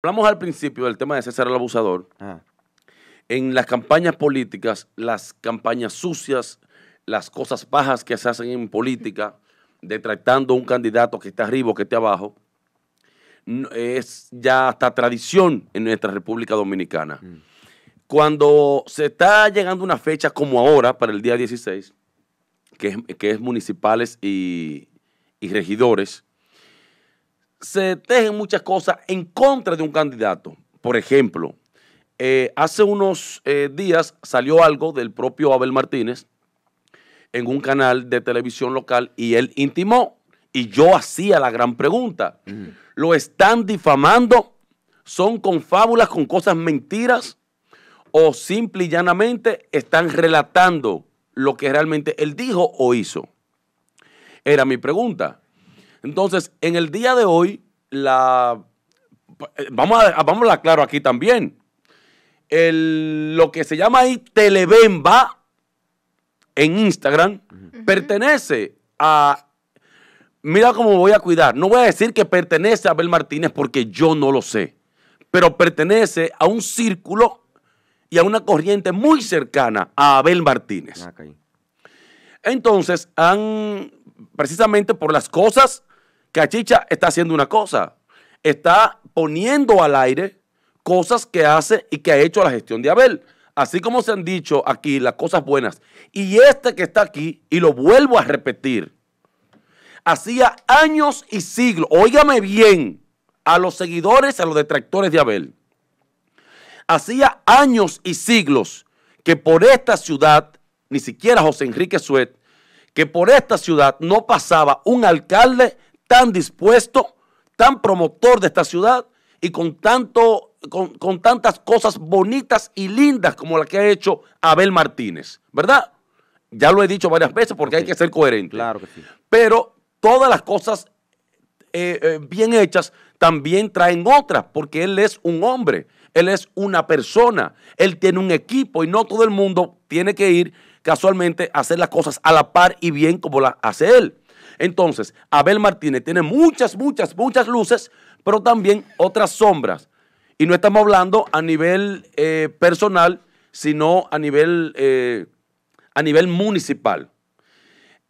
Hablamos al principio del tema de César el Abusador. Ah. En las campañas políticas, las campañas sucias, las cosas bajas que se hacen en política, detractando a un candidato que está arriba o que está abajo, es ya hasta tradición en nuestra República Dominicana. Mm. Cuando se está llegando una fecha como ahora, para el día 16, que es municipales y regidores, se tejen muchas cosas en contra de un candidato. Por ejemplo, hace unos días salió algo del propio Abel Martínez en un canal de televisión local y él intimó, y yo hacía la gran pregunta, ¿lo están difamando? ¿Son confábulas con cosas mentiras? ¿O simple y llanamente están relatando lo que realmente él dijo o hizo? Era mi pregunta. Entonces, en el día de hoy, vamos a aclarar aquí también, lo que se llama ahí Telebemba en Instagram, pertenece a, mira cómo voy a cuidar, no voy a decir que pertenece a Abel Martínez porque yo no lo sé, pero pertenece a un círculo y a una corriente muy cercana a Abel Martínez. Okay. Entonces, precisamente por las cosas, Cachicha está haciendo una cosa, está poniendo al aire cosas que hace y que ha hecho la gestión de Abel, así como se han dicho aquí las cosas buenas. Y este que está aquí, y lo vuelvo a repetir, hacía años y siglos, óigame bien, a los seguidores, a los detractores de Abel, hacía años y siglos que por esta ciudad, ni siquiera José Enrique Suet, que por esta ciudad no pasaba un alcalde tan dispuesto, tan promotor de esta ciudad y con tantas cosas bonitas y lindas como la que ha hecho Abel Martínez, ¿verdad? Ya lo he dicho varias veces porque hay que ser coherente. Claro que sí. Pero todas las cosas bien hechas también traen otras, porque él es un hombre, él es una persona, él tiene un equipo y no todo el mundo tiene que ir casualmente hacer las cosas a la par y bien como las hace él. Entonces, Abel Martínez tiene muchas luces, pero también otras sombras. Y no estamos hablando a nivel personal, sino a nivel municipal.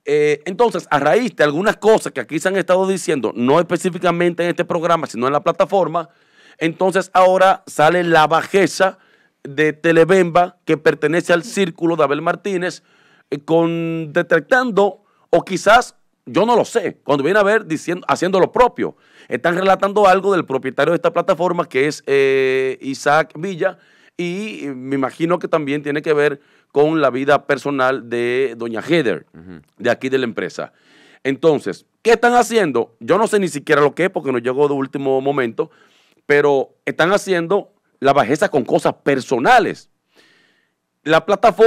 Entonces, a raíz de algunas cosas que aquí se han estado diciendo, no específicamente en este programa, sino en la plataforma, entonces ahora sale la bajeza de Telebemba, que pertenece al círculo de Abel Martínez, detractando, o quizás, yo no lo sé, cuando viene a ver, haciendo lo propio. Están relatando algo del propietario de esta plataforma, que es Isaac Villa, y me imagino que también tiene que ver con la vida personal de doña Heather, de aquí de la empresa. Entonces, ¿qué están haciendo? Yo no sé ni siquiera lo que es, porque nos llegó de último momento, pero están haciendo la bajeza con cosas personales. La plataforma